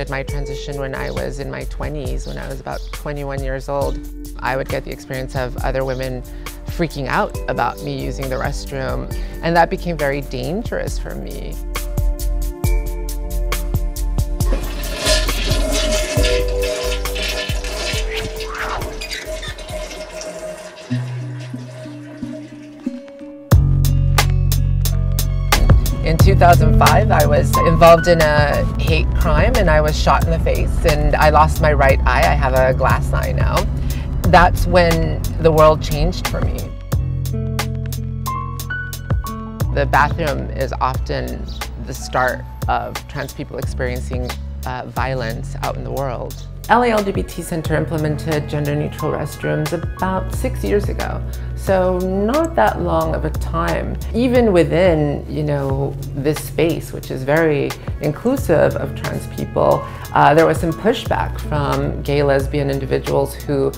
started my transition when I was in my 20s, when I was about 21 years old. I would get the experience of other women freaking out about me using the restroom, and that became very dangerous for me. In 2005, I was involved in a hate crime and I was shot in the face and I lost my right eye. I have a glass eye now. That's when the world changed for me. The bathroom is often the start of trans people experiencing violence out in the world. L.A. LGBT Center implemented gender-neutral restrooms about 6 years ago, so not that long of a time. Even within, this space, which is very inclusive of trans people, there was some pushback from gay, lesbian individuals who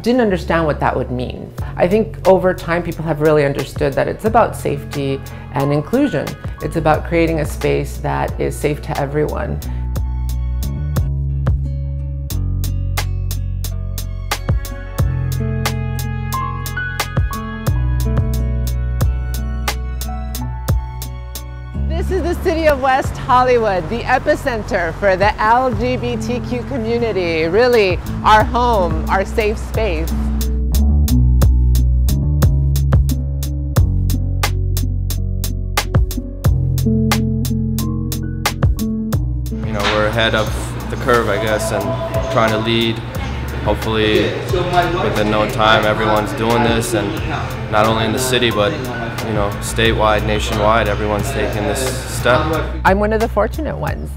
didn't understand what that would mean. I think over time people have really understood that it's about safety and inclusion. It's about creating a space that is safe to everyone. This is the city of West Hollywood, the epicenter for the LGBTQ community, really our home, our safe space. We're ahead of the curve, I guess, and trying to lead. Hopefully, within no time, everyone's doing this, and not only in the city, but statewide, nationwide, everyone's taking this step. I'm one of the fortunate ones.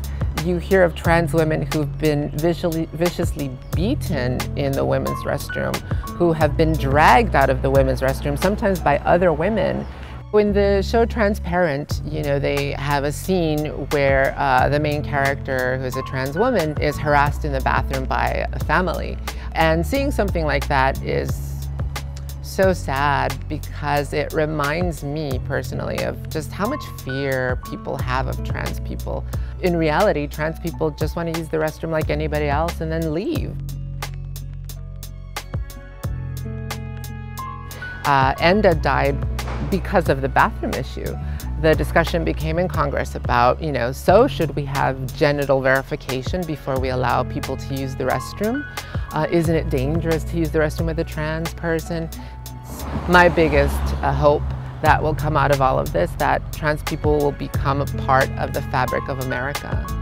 You hear of trans women who've been viciously beaten in the women's restroom, who have been dragged out of the women's restroom, sometimes by other women. In the show Transparent, they have a scene where the main character, who's a trans woman, is harassed in the bathroom by a family. And seeing something like that is so sad because it reminds me personally of just how much fear people have of trans people. In reality, trans people just want to use the restroom like anybody else and then leave. Enda died because of the bathroom issue. The discussion became in Congress about, so should we have genital verification before we allow people to use the restroom? Isn't it dangerous to use the restroom with a trans person? My biggest hope that will come out of all of this, that trans people will become a part of the fabric of America.